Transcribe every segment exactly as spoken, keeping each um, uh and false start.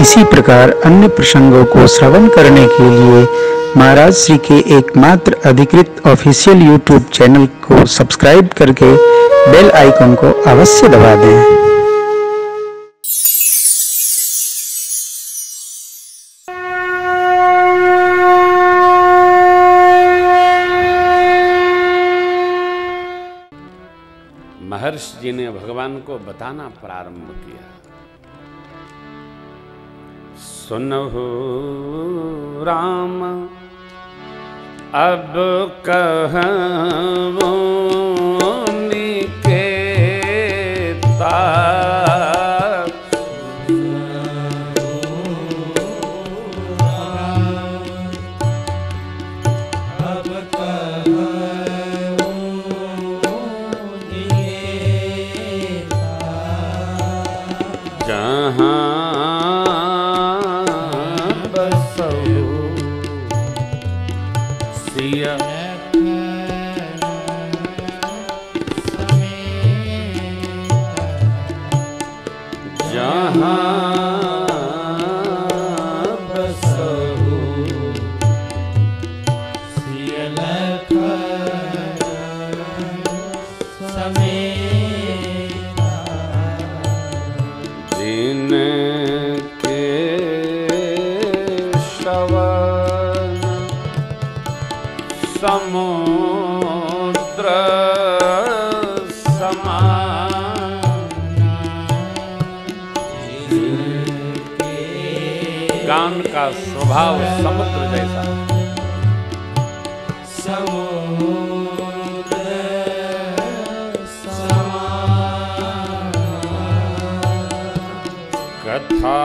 इसी प्रकार अन्य प्रसंगों को श्रवण करने के लिए महाराज श्री के एकमात्र अधिकृत ऑफिशियल यूट्यूब चैनल को सब्सक्राइब करके बेल आइकन को अवश्य दबा दें। महर्षि जी ने भगवान को बताना प्रारंभ किया। सुनहु राम अब कहवो निकेता, कान का स्वभाव समुद्र जैसा, समुद्र समान कथा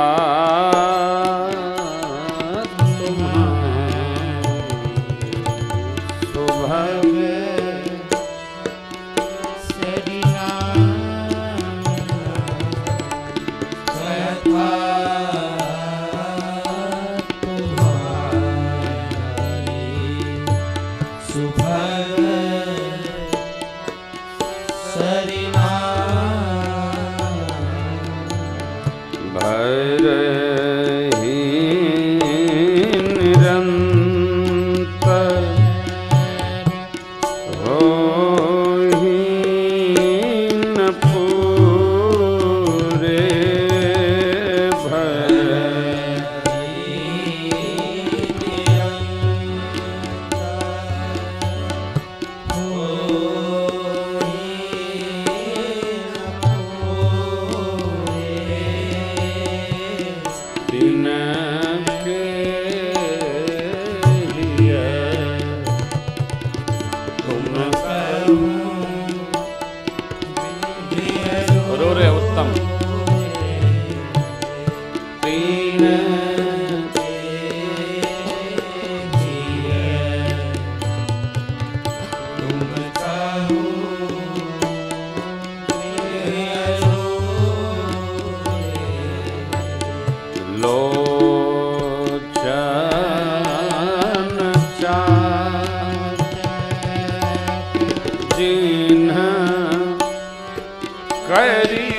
करी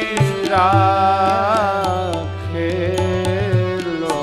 राखे लो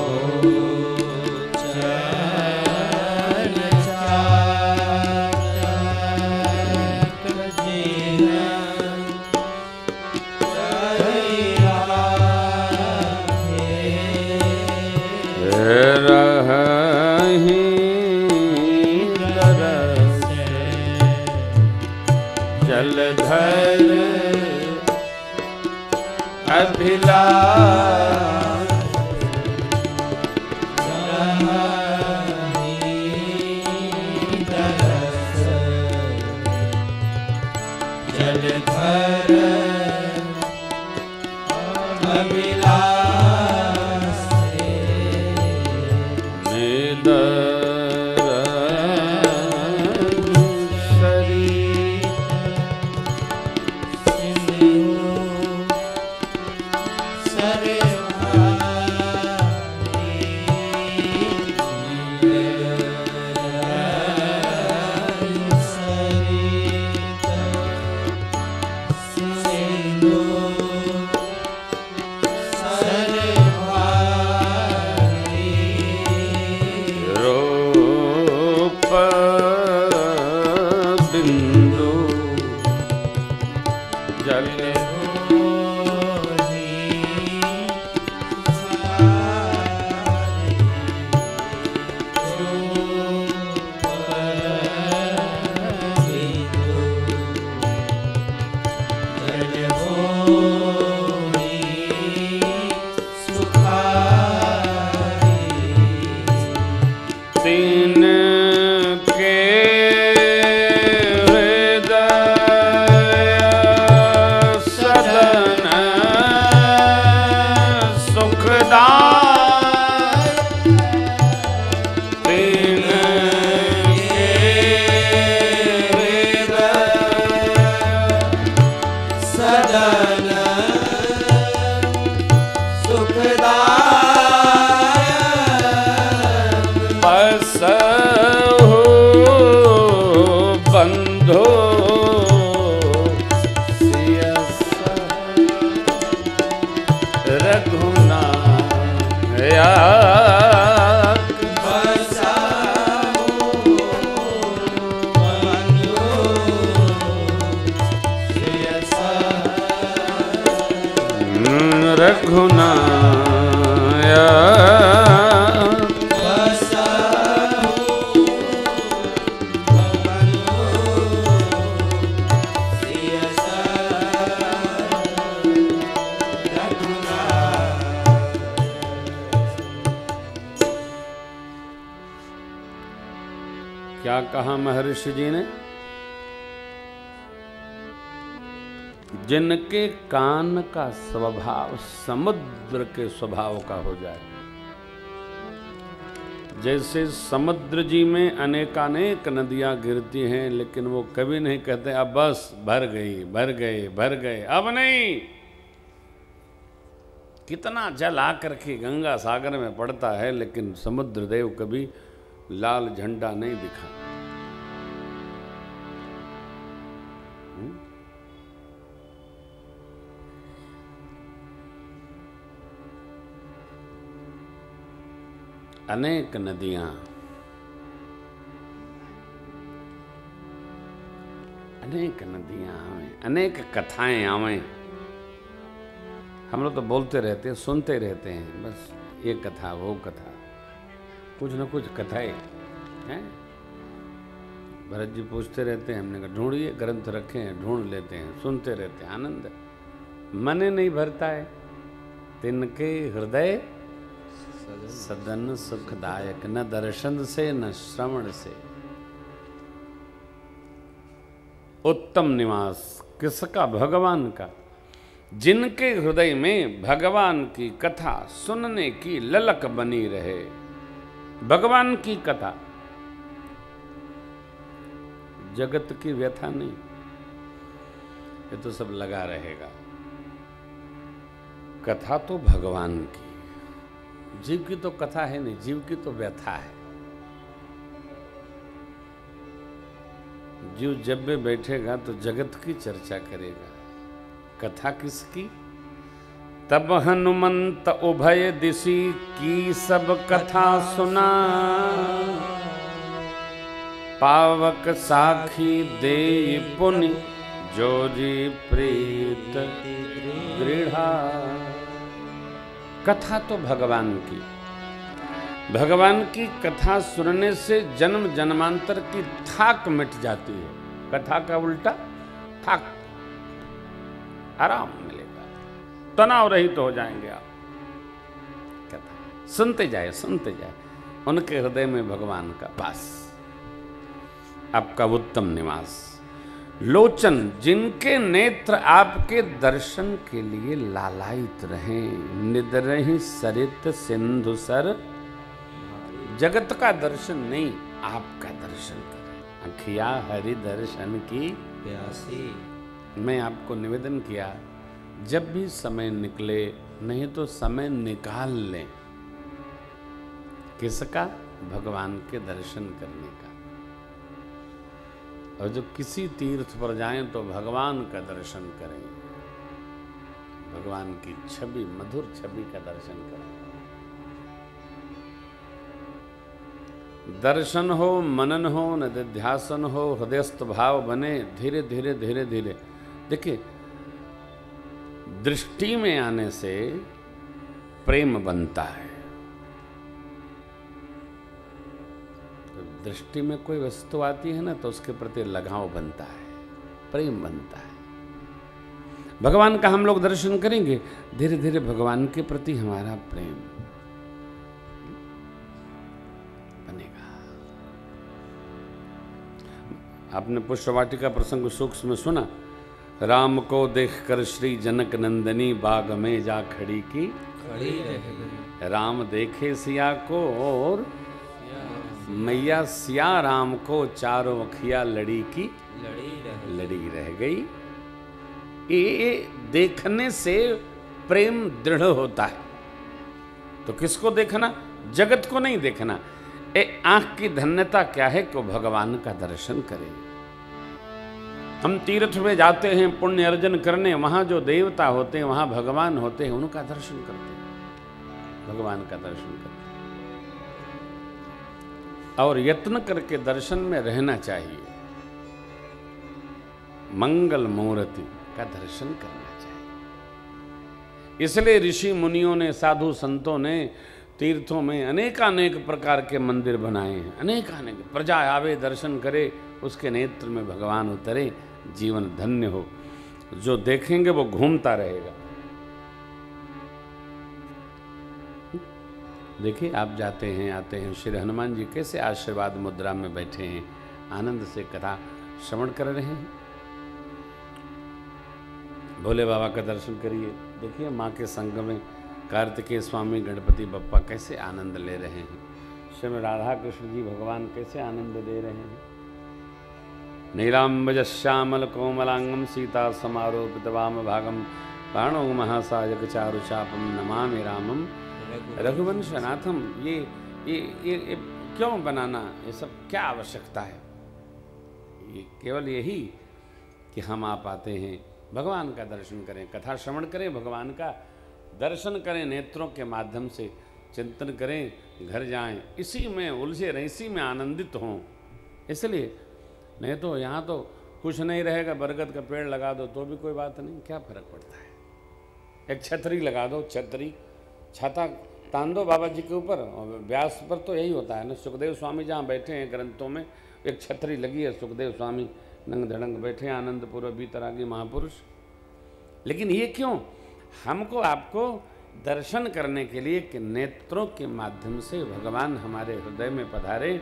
क्या कहा महर्षि जी ने? जिनके कान का स्वभाव समुद्र के स्वभाव का हो जाए, जैसे समुद्र जी में अनेकानेक नदियां गिरती हैं, लेकिन वो कभी नहीं कहते अब बस भर गई भर गए भर गए, अब नहीं। कितना जल आकर के गंगा सागर में पड़ता है, लेकिन समुद्र देव कभी लाल झंडा नहीं दिखा। अनेक नदियां अनेक नदियां आवे, अनेक कथाएं आवे। हम लोग तो बोलते रहते हैं, सुनते रहते हैं, बस ये कथा वो कथा, कुछ ना कुछ कथाएं हैं। भरत जी पूछते रहते हैं, हमने कहा ढूंढिए, ग्रंथ रखे हैं, ढूंढ लेते हैं, सुनते रहते हैं, आनंद मन नहीं भरता है। तिनके हृदय सदन सुखदायक, न दर्शन से न श्रवण से उत्तम निवास। किसका? भगवान का। जिनके हृदय में भगवान की कथा सुनने की ललक बनी रहे, भगवान की कथा, जगत की व्यथा नहीं। ये तो सब लगा रहेगा, कथा तो भगवान की। जीव की तो कथा है नहीं, जीव की तो व्यथा है। जीव जब भी बैठेगा तो जगत की चर्चा करेगा, कथा किसकी? तब हनुमंत उभय दिशी की सब कथा सुना, पावक साखी देई पुनि जोजी प्रीत दृढ़ा। कथा तो भगवान की। भगवान की कथा सुनने से जन्म जन्मांतर की थाक मिट जाती है। कथा का उल्टा थाक, आराम, तनाव रहित तो हो जाएंगे आप। कथा सुनते जाए सुनते जाए, उनके हृदय में भगवान का वास, आपका उत्तम निवास। लोचन, जिनके नेत्र आपके दर्शन के लिए लालायित रहें, निद्रहि सरित सिंधु सर। जगत का दर्शन नहीं, आपका दर्शन करें। अखिया हरि दर्शन की प्यासी। मैं आपको निवेदन किया, जब भी समय निकले, नहीं तो समय निकाल लें, किसका? भगवान के दर्शन करने का। और जब किसी तीर्थ पर जाएं तो भगवान का दर्शन करें, भगवान की छवि, मधुर छवि का दर्शन करें। दर्शन हो, मनन हो, निधिध्यासन हो, हृदयस्थ भाव बने। धीरे धीरे धीरे धीरे देखिए, दृष्टि में आने से प्रेम बनता है। तो दृष्टि में कोई वस्तु आती है ना, तो उसके प्रति लगाव बनता है, प्रेम बनता है। भगवान का हम लोग दर्शन करेंगे, धीरे धीरे भगवान के प्रति हमारा प्रेम बनेगा। आपने पुष्पवाटिका प्रसंग सूक्ष्म में सुना, राम को देखकर श्री जनक नंदनी बाग में जा खड़ी की खड़ी रह। राम देखे सिया को और मैया सिया राम को, चारों अखिया लड़ी की लड़ी रह, लड़ी रह गई। ये देखने से प्रेम दृढ़ होता है। तो किसको देखना? जगत को नहीं देखना। ए आंख की धन्यता क्या है कि भगवान का दर्शन करें। हम तीर्थ में जाते हैं पुण्य अर्जन करने, वहाँ जो देवता होते हैं, वहाँ भगवान होते हैं, उनका दर्शन करते हैं, भगवान का दर्शन करते हैं। और यत्न करके दर्शन में रहना चाहिए। मंगल मूर्ति का दर्शन करना चाहिए। इसलिए ऋषि मुनियों ने, साधु संतों ने तीर्थों में अनेकानेक प्रकार के मंदिर बनाए हैं, अनेकानेक। प्रजा आवे दर्शन करे, उसके नेत्र में भगवान उतरे, जीवन धन्य हो। जो देखेंगे वो घूमता रहेगा। देखिए आप जाते हैं आते हैं, श्री हनुमान जी कैसे आशीर्वाद मुद्रा में बैठे हैं, आनंद से कथा श्रवण कर रहे हैं। भोले बाबा का दर्शन करिए। देखिए माँ के संग में कार्तिकेय स्वामी गणपति बप्पा कैसे आनंद ले रहे हैं। श्री राधा कृष्ण जी भगवान कैसे आनंद ले रहे हैं। नीलांबज श्यामल कोमलांगम सीता समारोपित वाम भागम पाणो महासायक चारुचापम नमामि रामम रघुवंशनाथम। ये ये ये क्यों बनाना? ये सब क्या आवश्यकता है? ये केवल यही कि हम आप आते हैं, भगवान का दर्शन करें, कथा श्रवण करें, भगवान का दर्शन करें, नेत्रों के माध्यम से चिंतन करें, घर जाएं, इसी में उलझे रहें, इसी में आनंदित हों। इसलिए नहीं तो यहाँ तो कुछ नहीं रहेगा। बरगद का पेड़ लगा दो तो भी कोई बात नहीं, क्या फर्क पड़ता है। एक छतरी लगा दो, छतरी छाता तान दो बाबा जी के ऊपर। और व्यास पर तो यही होता है ना, सुखदेव स्वामी जहाँ बैठे हैं ग्रंथों में, एक छतरी लगी है, सुखदेव स्वामी नंग धड़ंग बैठे हैं, आनंदपूर्वक भीतरागी महापुरुष। लेकिन ये क्यों? हमको आपको दर्शन करने के लिए कि नेत्रों के माध्यम से भगवान हमारे हृदय में पधारे,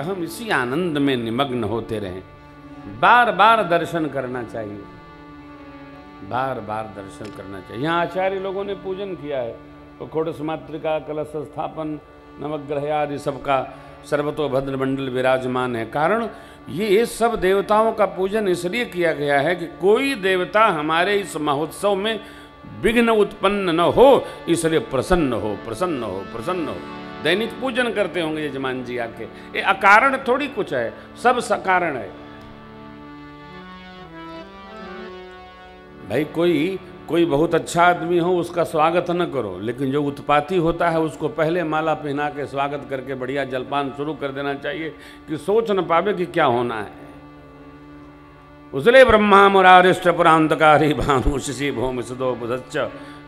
हम इसी आनंद में निमग्न होते रहें। बार बार दर्शन करना चाहिए, बार बार दर्शन करना चाहिए। यहाँ आचार्य लोगों ने पूजन किया है, तो खोडस मातृका कलश स्थापन नवग्रह आदि सबका सर्वतोभद्र मंडल विराजमान है। कारण ये सब देवताओं का पूजन इसलिए किया गया है कि कोई देवता हमारे इस महोत्सव में विघ्न उत्पन्न न हो, इसलिए प्रसन्न हो प्रसन्न हो प्रसन्न हो। दैनिक पूजन करते होंगे यजमान जी आके। ये अकारण थोड़ी कुछ है, सब सकारण है भाई। कोई कोई बहुत अच्छा आदमी हो, उसका स्वागत न करो, लेकिन जो उत्पाती होता है उसको पहले माला पहना के स्वागत करके बढ़िया जलपान शुरू कर देना चाहिए कि सोच न पावे कि क्या होना है। उजले ब्रह्मा मुरारिष्ट पुरांतकारी भानु शिशि भूमि सुदो बुधच्च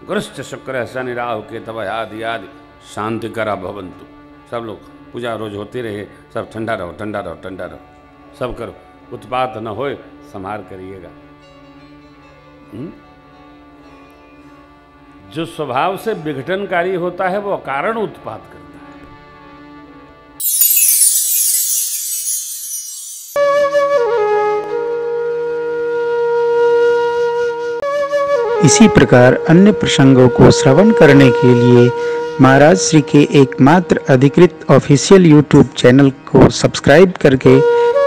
गृष्ट शुक्र शनि राहु के तव आदि आदि शांति करा भवंतु। सब लोग पूजा रोज होती रहे, सब ठंडा रहो ठंडा रहो ठंडा रहो, सब करो, उत्पात न होए, संहार करिएगा। जो स्वभाव से विघटनकारी होता है वो अकारण उत्पात करता है। इसी प्रकार अन्य प्रसंगों को श्रवण करने के लिए महाराज श्री के एकमात्र अधिकृत ऑफिशियल यूट्यूब चैनल को सब्सक्राइब करके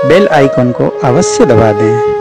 बेल आइकॉन को अवश्य दबा दें।